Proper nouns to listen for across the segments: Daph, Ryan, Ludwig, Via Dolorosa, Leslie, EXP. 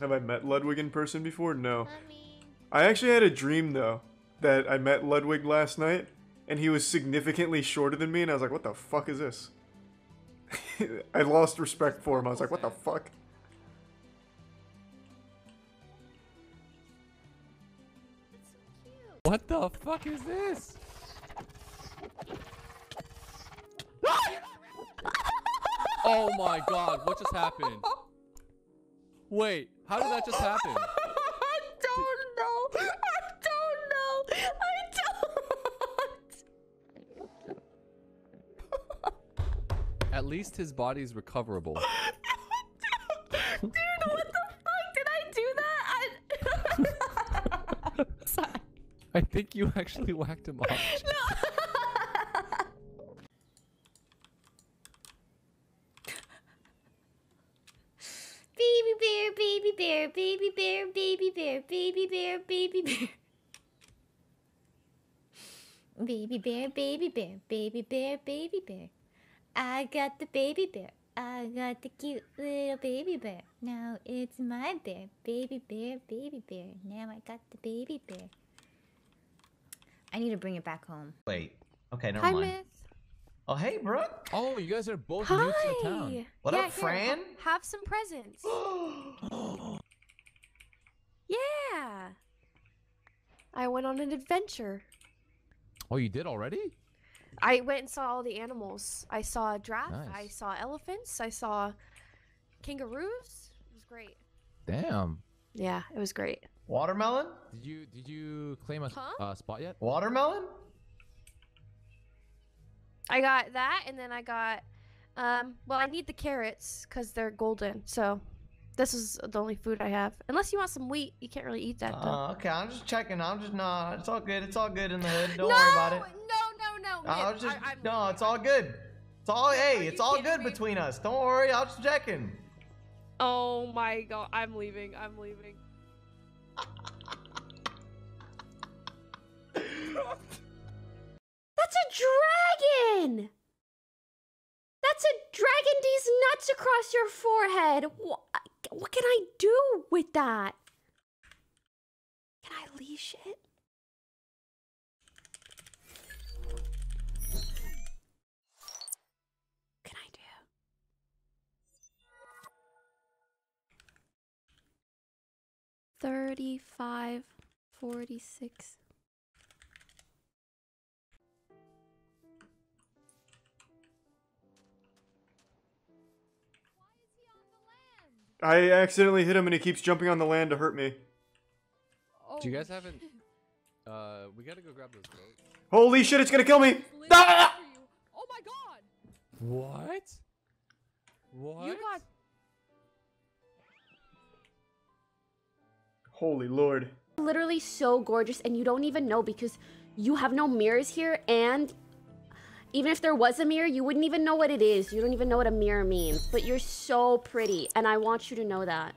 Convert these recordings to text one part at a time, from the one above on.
Have I met Ludwig in person before? No. I actually had a dream, though, that I met Ludwig last night, and he was significantly shorter than me, and I was like, what the fuck is this? I lost respect for him. I was like, what the fuck? What the fuck is this? Oh my god, what just happened? Wait, how did that just happen? I don't know. I don't know. I don't. At least his body's recoverable. Dude, what the fuck? Did I do that? Sorry. I think you actually whacked him off. No. Baby bear, baby bear, baby bear, baby bear. Baby bear, baby bear, baby bear, baby bear. I got the baby bear. I got the cute little baby bear. Now it's my bear. Baby bear, baby bear. Now I got the baby bear. I need to bring it back home. Wait. Okay, never mind. Hi, miss. Oh, hey, Brooke. Oh, you guys are both new to the town. What up, Fran? Have some presents. Yeah. I went on an adventure. Oh, you did already? I went and saw all the animals. I saw a giraffe. Nice. I saw elephants. I saw kangaroos. It was great. Damn. Yeah, it was great. Watermelon? Did you claim a spot yet? Watermelon? I got that, and then I got, well, I need the carrots because they're golden. So this is the only food I have. Unless you want some wheat, you can't really eat that. Oh, okay. I'm just checking. I'm just it's all good. It's all good in the hood. Don't worry about it. No. No, it's all good. It's all hey, it's all good between us. Don't worry. I'm just checking. Oh my god, I'm leaving. I'm leaving. That's a dragon. That's a dragon. These nuts across your forehead. What can I do with that? Can I leash it? What can I do? $35.46. I accidentally hit him and he keeps jumping on the land to hurt me. Oh, do you guys haven't... we gotta go grab those boats. Holy shit, it's gonna kill me! Ah! Oh my god! What? What? You got... Holy lord. Literally so gorgeous, and you don't even know because you have no mirrors here, and... Even if there was a mirror, you wouldn't even know what it is. You don't even know what a mirror means. But you're so pretty, and I want you to know that.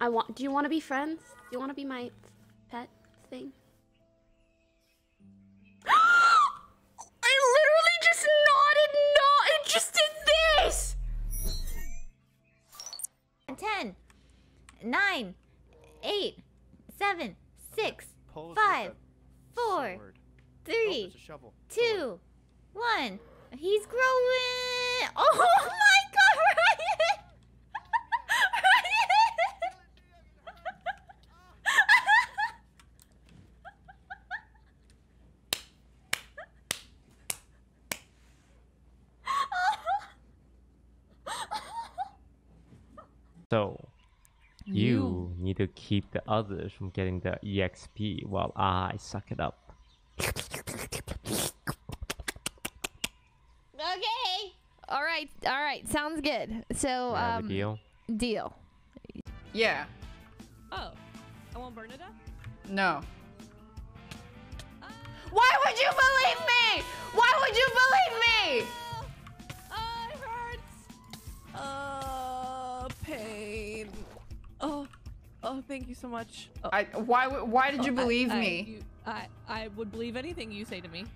I want. Do you want to be friends? Do you want to be my pet thing? I literally just nodded no. I just did this. 10, 9, 8, 7, 6, 5, 4, 3, 2, 1. He's growing. Oh my god, Ryan! Ryan! So, you need to keep the others from getting the EXP while I suck it up. All right, sounds good. So, deal. Yeah. Oh, I won't burn it up? No. Why would you believe me? Why would you believe me? Oh, it hurts. Pain. Oh, thank you so much. Oh. Why did you believe me? I would believe anything you say to me.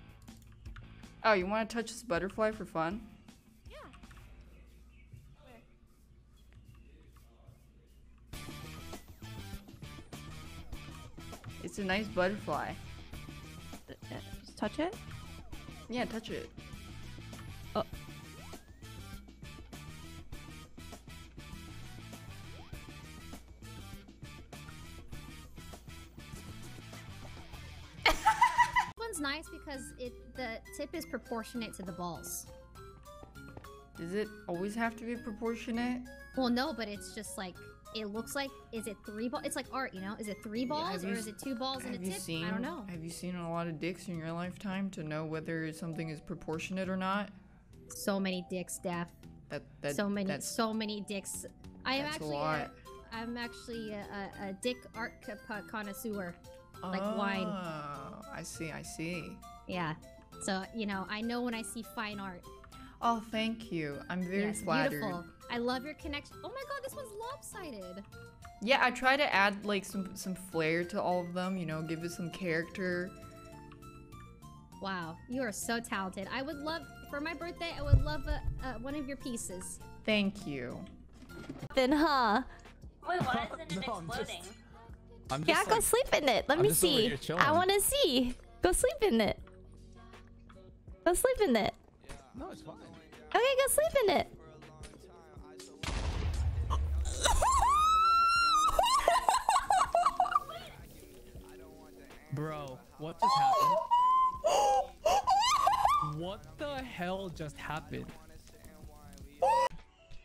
Oh, you want to touch this butterfly for fun? It's a nice butterfly. Just touch it? Yeah, touch it. Oh. This one's nice because the tip is proportionate to the balls. Does it always have to be proportionate? Well, no, but it's just like, it looks like, is it three balls? It's like art, you know? Is it three balls or is it two balls and a tip? I don't know. Have you seen a lot of dicks in your lifetime to know whether something is proportionate or not? So many dicks, Daph. So many dicks. I'm actually a dick art connoisseur. Like wine. Oh, I see, I see. Yeah. So, you know, I know when I see fine art. Oh, thank you. I'm very flattered. Beautiful. I love your connection. Oh my god, this one's lopsided. Yeah, I try to add like some flair to all of them, you know, give it some character. Wow, you are so talented. I would love, for my birthday, I would love one of your pieces. Thank you. Then, huh? Wait, why isn't it exploding? I'm just go sleep in it. Let me see. I want to see. Go sleep in it. Go sleep in it. No, it's fine. Okay, go sleep in it. Bro, what just happened? What the hell just happened?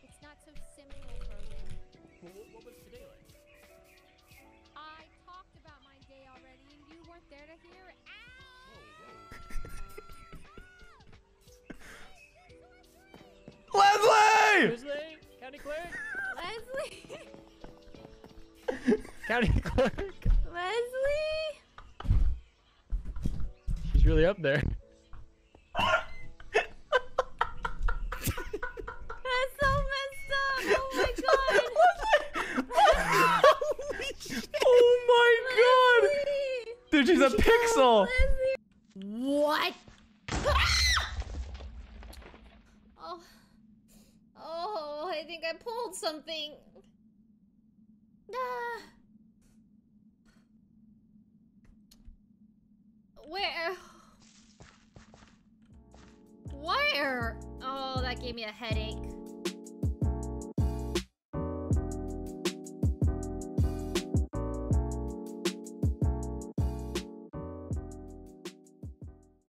It's not so simple, Roland. What was today like? I talked about my day already, and you weren't there to hear it. Leslie! Leslie? County clerk? Leslie? County clerk? Leslie? She's really up there. That's so messed up! Oh my god! Holy shit! Oh my god! Dude, she's a pixel! Leslie. What? Oh, I think I pulled something. Where? Oh, that gave me a headache.